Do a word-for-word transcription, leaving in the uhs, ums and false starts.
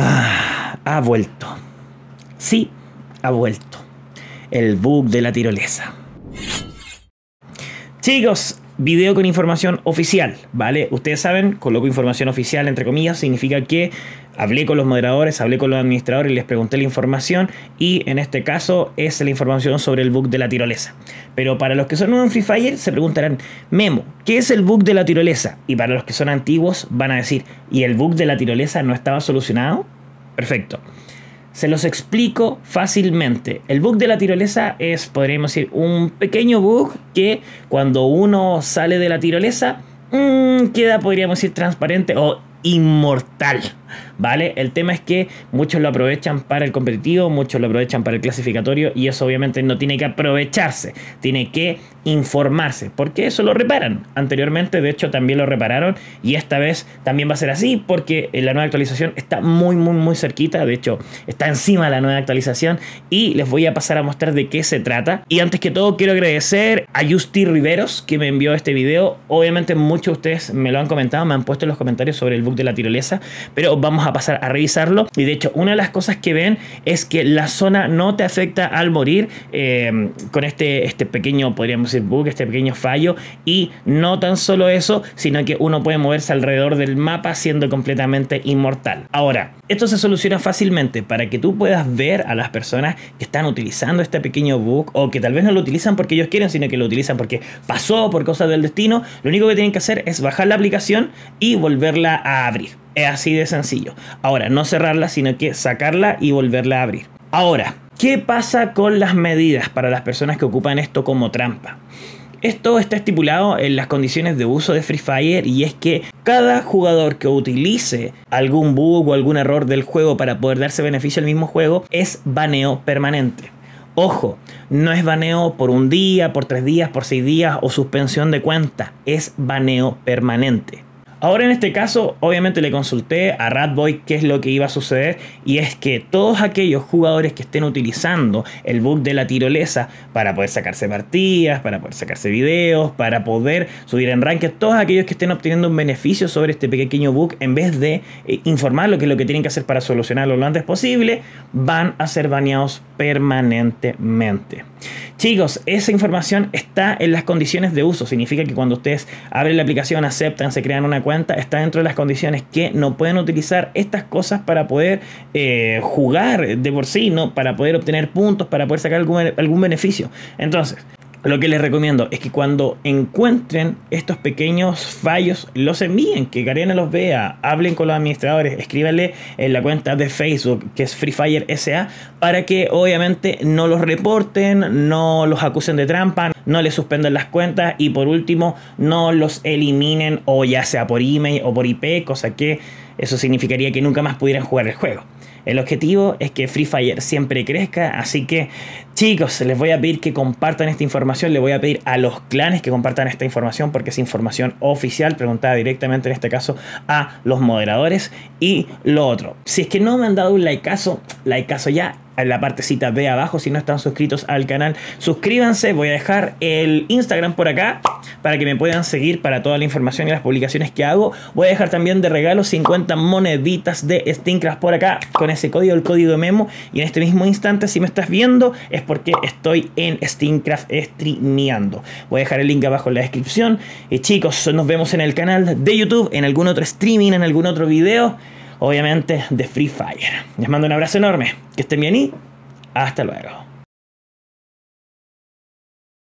Ah, ha vuelto. Sí, ha vuelto. El bug de la tirolesa. Chicos, video con información oficial, ¿vale? Ustedes saben, coloco información oficial entre comillas, significa que hablé con los moderadores, hablé con los administradores, les pregunté la información y en este caso es la información sobre el bug de la tirolesa. Pero para los que son nuevos en Free Fire se preguntarán, Memo, ¿qué es el bug de la tirolesa? Y para los que son antiguos van a decir, ¿y el bug de la tirolesa no estaba solucionado? Perfecto. Se los explico fácilmente. El bug de la tirolesa es, podríamos decir, un pequeño bug que cuando uno sale de la tirolesa mmm, queda, podríamos decir, transparente o inmortal, ¿vale? El tema es que muchos lo aprovechan para el competitivo, muchos lo aprovechan para el clasificatorio y eso obviamente no tiene que aprovecharse, tiene que informarse, porque eso lo reparan. Anteriormente, de hecho, también lo repararon y esta vez también va a ser así porque la nueva actualización está muy, muy, muy cerquita, de hecho, está encima de la nueva actualización y les voy a pasar a mostrar de qué se trata. Y antes que todo, quiero agradecer a Justy Riveros que me envió este video. Obviamente muchos de ustedes me lo han comentado, me han puesto en los comentarios sobre el bug de la tirolesa, pero vamos a pasar a revisarlo. Y de hecho, una de las cosas que ven es que la zona no te afecta al morir eh, con este, este pequeño, podríamos decir, bug, este pequeño fallo. Y no tan solo eso, sino que uno puede moverse alrededor del mapa siendo completamente inmortal. Ahora, esto se soluciona fácilmente para que tú puedas ver a las personas que están utilizando este pequeño bug o que tal vez no lo utilizan porque ellos quieren, sino que lo utilizan porque pasó, por cosas del destino. Lo único que tienen que hacer es bajar la aplicación y volverla a abrir. Es así de sencillo. Ahora, no cerrarla, sino que sacarla y volverla a abrir. Ahora, ¿qué pasa con las medidas para las personas que ocupan esto como trampa? Esto está estipulado en las condiciones de uso de Free Fire y es que cada jugador que utilice algún bug o algún error del juego para poder darse beneficio al mismo juego es baneo permanente. Ojo, no es baneo por un día, por tres días, por seis días o suspensión de cuenta, es baneo permanente. Ahora en este caso, obviamente le consulté a Radboy qué es lo que iba a suceder y es que todos aquellos jugadores que estén utilizando el bug de la tirolesa para poder sacarse partidas, para poder sacarse videos, para poder subir en ranked, todos aquellos que estén obteniendo un beneficio sobre este pequeño bug, en vez de eh, informar lo que es lo que tienen que hacer para solucionarlo lo antes posible, van a ser baneados permanentemente. Chicos, esa información está en las condiciones de uso, significa que cuando ustedes abren la aplicación, aceptan, se crean una cuenta, está dentro de las condiciones que no pueden utilizar estas cosas para poder eh, jugar de por sí, ¿no? Para poder obtener puntos, para poder sacar algún, algún beneficio. Entonces, lo que les recomiendo es que cuando encuentren estos pequeños fallos, los envíen, que Garena los vea, hablen con los administradores, escríbanle en la cuenta de Facebook, que es Free Fire S A, para que obviamente no los reporten, no los acusen de trampa, no les suspendan las cuentas y por último no los eliminen, o ya sea por email o por I P, cosa que eso significaría que nunca más pudieran jugar el juego. El objetivo es que Free Fire siempre crezca, así que chicos, les voy a pedir que compartan esta información, les voy a pedir a los clanes que compartan esta información porque es información oficial, preguntada directamente en este caso a los moderadores. Y lo otro, si es que no me han dado un likeazo, likeazo ya en la partecita de abajo, si no están suscritos al canal, suscríbanse, voy a dejar el Instagram por acá para que me puedan seguir para toda la información y las publicaciones que hago. Voy a dejar también de regalo cincuenta moneditas de StreamCraft por acá con ese código, el código Memo, y en este mismo instante si me estás viendo es porque estoy en StreamCraft streameando. Voy a dejar el link abajo en la descripción y chicos, nos vemos en el canal de YouTube, en algún otro streaming, en algún otro video, obviamente de Free Fire. Les mando un abrazo enorme, que estén bien y hasta luego.